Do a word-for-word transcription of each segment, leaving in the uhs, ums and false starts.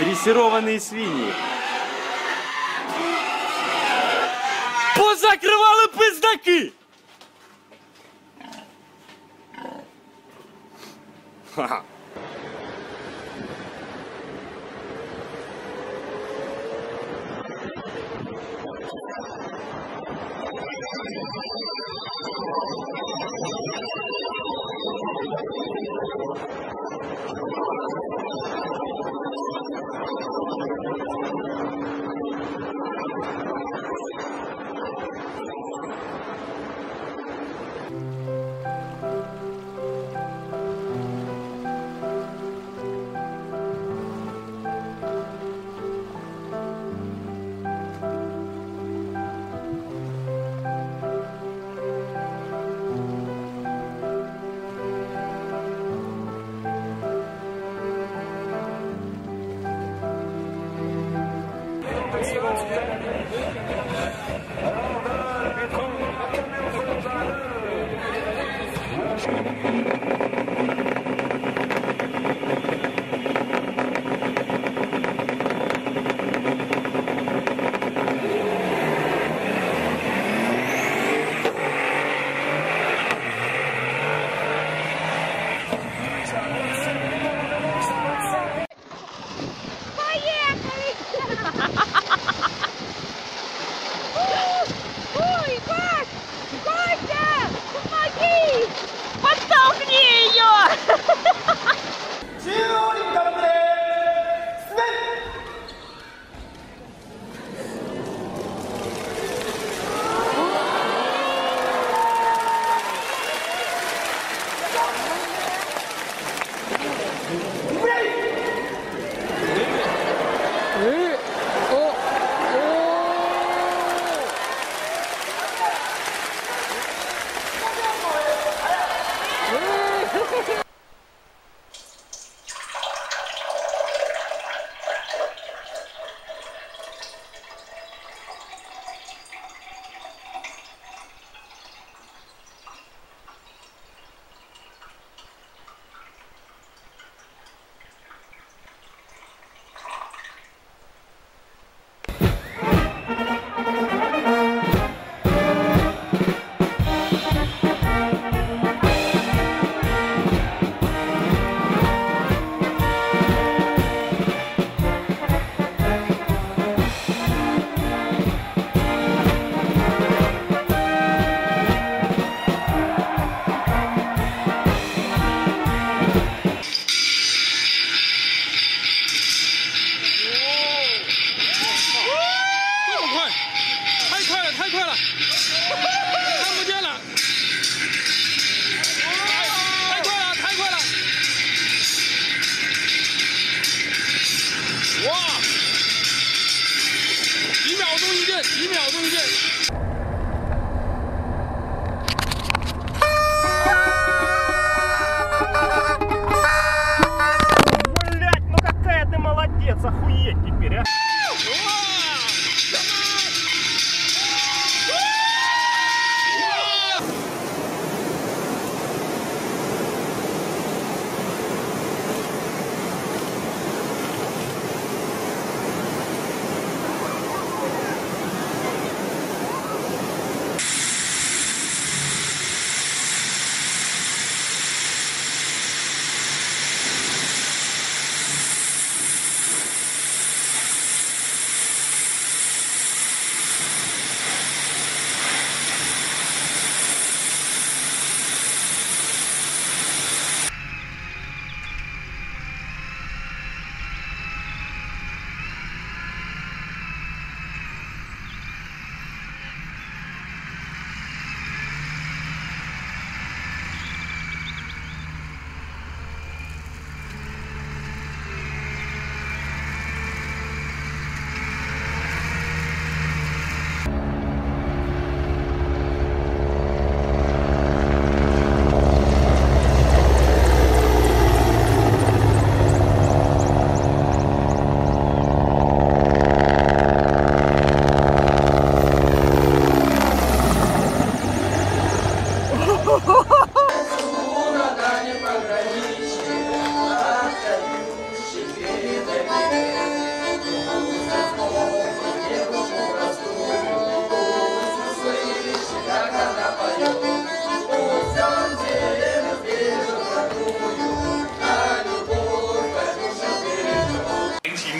Дрессированные свиньи. Позакрывала пиздаки! Ха-ха. 动一阵，几秒动一阵。 Охуеть теперь, а?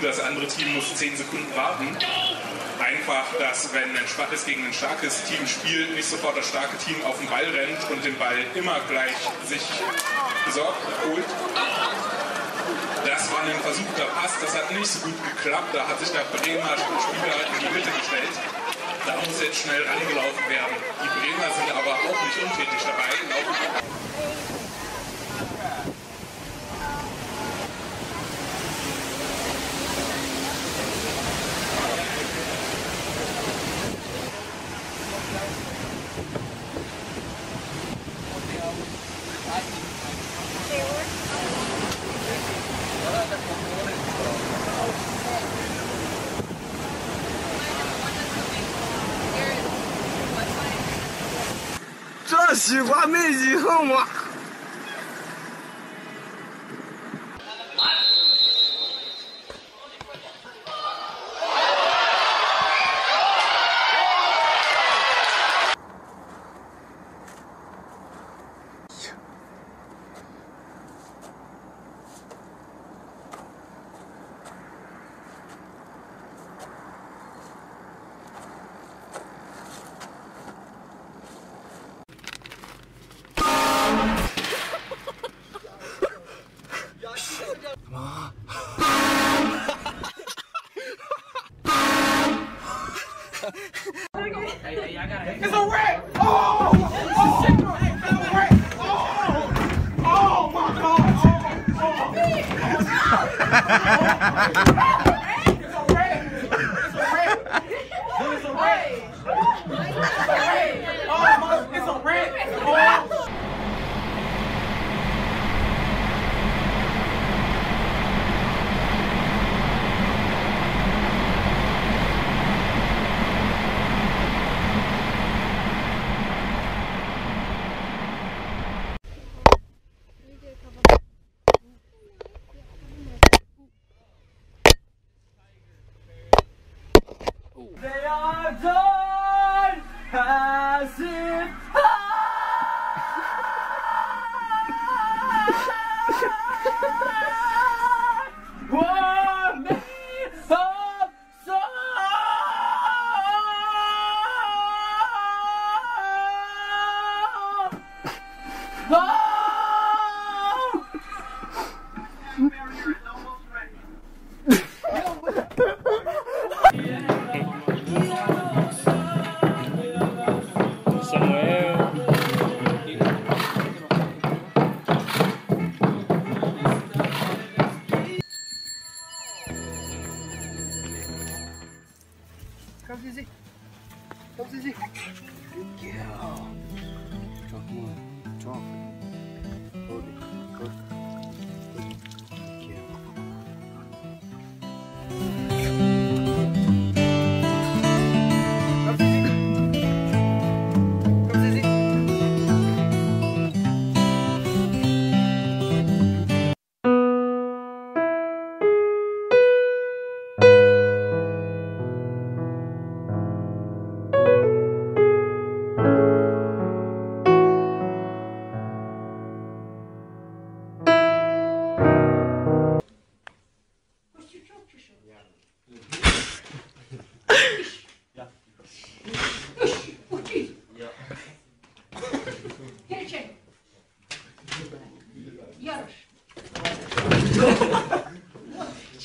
Das andere Team muss zehn Sekunden warten. Einfach, dass wenn ein schwaches gegen ein starkes Team spielt, nicht sofort das starke Team auf den Ball rennt und den Ball immer gleich sich besorgt holt. Das war ein versuchter Pass, das hat nicht so gut geklappt. Da hat sich der Bremer Spieler in die Mitte gestellt. Da muss jetzt schnell angelaufen werden. Die Bremer sind aber auch nicht untätig dabei. What is this? What is this? It's a wreck! Oh! Oh! It's a wreck! Oh! Oh my God! Oh! Oh! It's a wreck! It's a wreck! It's a wreck! Oh! It's a wreck! Oh! They are done as if I were made of song. Oh! Come, Zizi. Come, Zizi. Good girl. Talk more. Talk. Hold it. Hold it.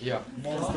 Yeah. Monster.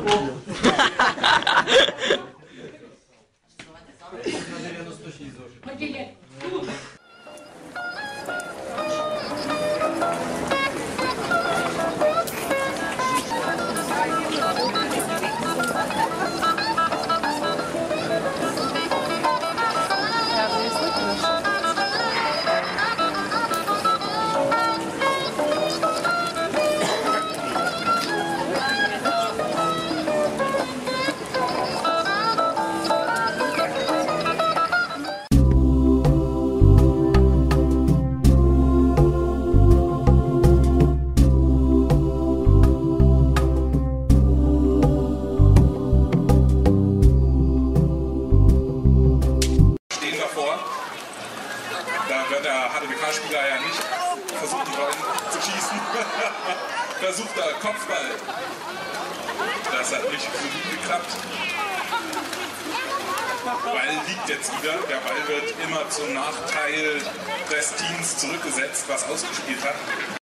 Spieler ja nicht versucht, die beiden zu schießen. Versucht er Kopfball. Das hat nicht so gut geklappt. Ball liegt jetzt wieder. Der Ball wird immer zum Nachteil des Teams zurückgesetzt, was ausgespielt hat.